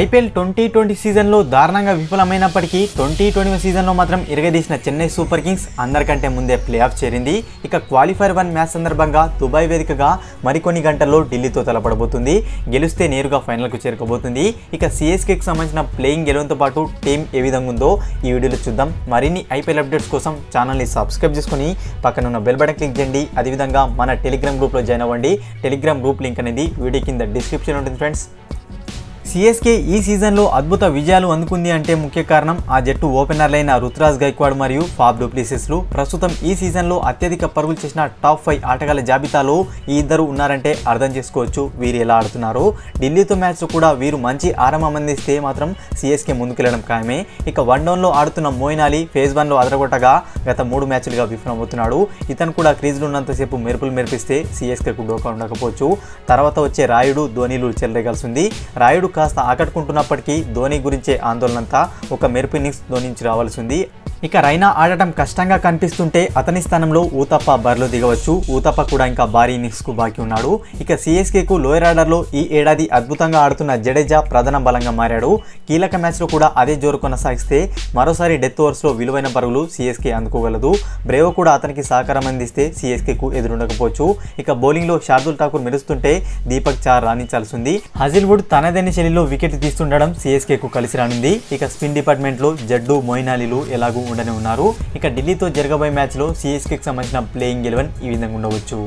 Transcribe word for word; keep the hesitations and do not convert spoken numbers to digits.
IPL twenty twenty సీజన్లో దారుణంగా విఫలమైనప్పటికీ twenty twenty one సీజన్లో మాత్రం ఇరగదీసిన చెన్నై సూపర్ కింగ్స్ అందరికంటే ముందే ప్లే ఆఫ్ చేరింది. ఇక క్వాలిఫైర్ వన్ మ్యాచ్ సందర్భంగా దుబాయ్ వేదికగా మరికొన్ని గంటల్లో ఢిల్లీతో తలపడబోతుంది. గెలిస్తే నేరుగా ఫైనల్కు చేరుకోబోతుంది. ఇక సిఎస్కేకి సంబంధించిన ప్లేయింగ్ గెలవంతో పాటు టీం ఏ విధంగా ఉందో ఈ వీడియోలో చూద్దాం. మరిన్ని ఐపీఎల్ అప్డేట్స్ కోసం ఛానల్ని సబ్స్క్రైబ్ చేసుకుని పక్కనున్న బెల్ బటన్ క్లిక్ చేయండి. అదేవిధంగా మన టెలిగ్రామ్ గ్రూప్లో జాయిన్ అవ్వండి. టెలిగ్రామ్ గ్రూప్ లింక్ అనేది వీడియో కింద డిస్క్రిప్షన్ ఉంటుంది ఫ్రెండ్స్. సిఎస్కే ఈ సీజన్లో అద్భుత విజయాలు అందుకుంది అంటే ముఖ్య కారణం ఆ జట్టు ఓపెనర్లైన రుతురాజ్ గైక్వాడ్ మరియు ఫాఫ్ డు ప్లెసిస్లు. ప్రస్తుతం ఈ సీజన్లో అత్యధిక పరుగులు చేసిన టాప్ ఫైవ్ ఆటగాళ్ల జాబితాలో ఈ ఇద్దరు ఉన్నారంటే అర్థం చేసుకోవచ్చు వీరు ఎలా ఆడుతున్నారో. ఢిల్లీతో మ్యాచ్లో కూడా వీరు మంచి ఆరంభం అందిస్తే మాత్రం సిఎస్కే ముందుకెళ్లడం ఖాయమే. ఇక వన్ డౌన్లో ఆడుతున్న మోయిన్ అలీ ఫేజ్ వన్లో అదరగొట్టగా గత మూడు మ్యాచ్లుగా విఫలమవుతున్నాడు. ఇతను కూడా క్రీజ్లో ఉన్నంతసేపు మెరుపులు మెరిపిస్తే సిఎస్కేకు డోకా ఉండకపోవచ్చు. తర్వాత వచ్చే రాయుడు ధోనీలు చెలరేగాల్సింది. రాయుడు కాస్త ఆకట్టుకుంటున్నప్పటికీ ధోని గురించే ఆందోళనంతా ఒక మెరుపు ఇన్నింగ్స్ ధోని నుంచి రావాల్సింది. ఇక రైనా ఆడటం కష్టంగా కనిపిస్తుంటే అతని స్థానంలో ఊతప్ప బరిలో దిగవచ్చు. ఊతప్ప కూడా ఇంకా భారీ ఇన్నింగ్స్కు బాకీ ఉన్నాడు. ఇక సిఎస్కేకు లోయర్ ఆర్డర్లో ఈ ఏడాది అద్భుతంగా ఆడుతున్న జడేజా ప్రధాన బలంగా మారాడు. కీలక మ్యాచ్లో కూడా అదే జోరు కొనసాగిస్తే మరోసారి డెత్ ఓవర్స్లో విలువైన పరుగులు సిఎస్కే అందుకోగలదు. బ్రేవో కూడా అతనికి సహకారం అందిస్తే సిఎస్కేకు ఎదురుండకపోవచ్చు. ఇక బౌలింగ్లో శార్దుల్ ఠాకూర్ మెరుస్తుంటే దీపక్ చార్ రాణించాల్సింది. హజిల్వుడ్ తనదైన శైలిలో వికెట్ తీస్తుండడం సిఎస్కేకు కలిసి రానుంది. ఇక స్పిన్ డిపార్ట్మెంట్లో జడ్డు మోయిన్ అలీలు ఎలాగూ ఉండనే ఉన్నారు. ఇక ఢిల్లీతో జరగబోయే మ్యాచ్లో సిఎస్కేకి సంబంధించిన ప్లేయింగ్ ఎలెవన్ ఈ విధంగా ఉండవచ్చు.